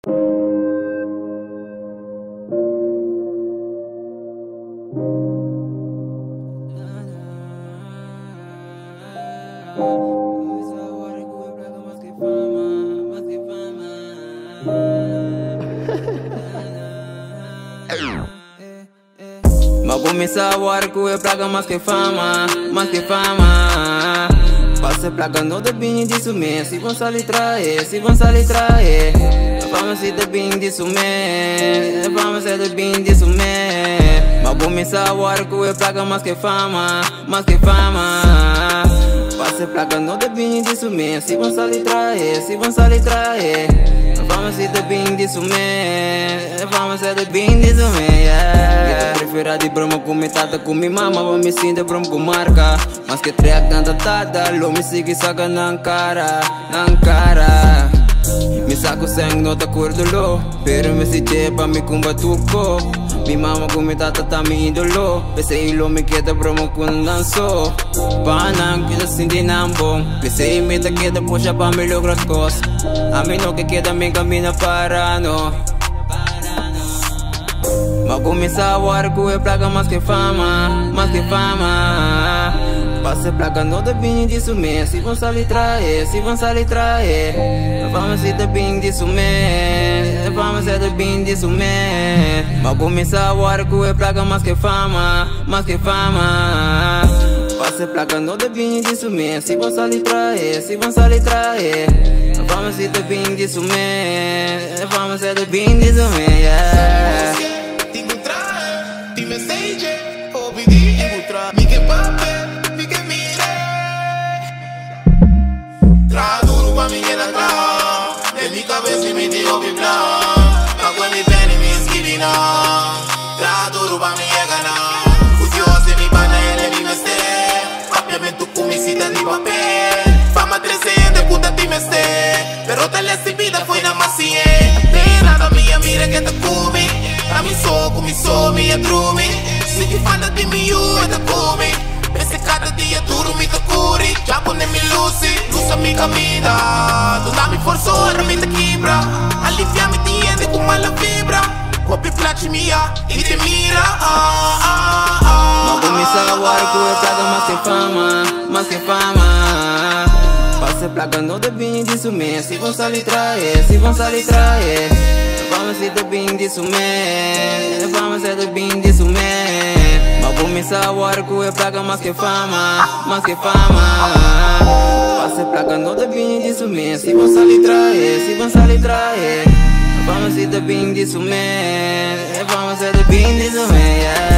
Ma come sa guarda che plaga mas che fama, mas che fama. Passa plaga no da bini di su me, si van sali trae, si van sali trae. La fama si da bini di su me, la fama si da bini di su me. Ma come sa guarda che plaga mas che fama, mas che fama. Passa plaga no da bini di su me, si van sali trae, si van sali trae. Fama si te bindi su me, fama si te bindi su me, yeah. Prefera di broma con mi tata, con mi mamma, ma mi sinte brom con marca. Mas che treac tanta tata, lo mi si saga nankara, nankara. Mi saco sangue no t'accordo lo, pero mi si te pa mi kumba turco. Mi mamma con mi tata ta mi idolo, pese ilo mi chiede broma con danzo. Panam che la sindi nambo, pese mi ta chiede pocha pa mi logra cos. A mí no que queda mi camino para no. Ma come sa guarda que plaga mas que fama, mas que fama. Passa plaga no da bini di su me, si van sali trae, si van sali trae. La fama si da bini di su me, la fama si da bini di su me. Ma come sa guarda que plaga mas que fama, mas que fama. Passa plaga no da bini di su me, si van sali trae, si van sali trae. Fama si te bindi su me, fama si te bindi su me, yeah. Ti gutra, ti message, obidi, mi che pape, mi che mire. Tra duro ma mi chieda tra, e mi cabezzi mi ti obi bla. Ma quelli bene mi schivino, tra duro ma mi egana. Cudiosi mi panna e le mi veste, pappia me tu come si te di papè. Fama 300 puta ti meste. Pero te le si vida fui na macie. Nada mia mira che te come. A mi so come so mi e trumi. Se ti fanno di mi io e te come. Pensi cada dia duro mi te curi. Già con mi luci, luce mi camina. Tu dammi forza ora mi te chibra. Alliviami ti endi con mala fibra. Coppi piaci mia e ti mira. Ma come sa guarda che plaga mas che fama, mas che fama. Passa plaga no da bini di su me, si van sali trae, si van sali trae. Fama si da bini di su me, fama si da bini di su me. Ma come sa guarda que plaga mas che fama, mas che fama. Passa plaga no da bini di su me, si van sali trae, si van sali trae. Fama si da bini di su me, fama si da bini di su me, yeah.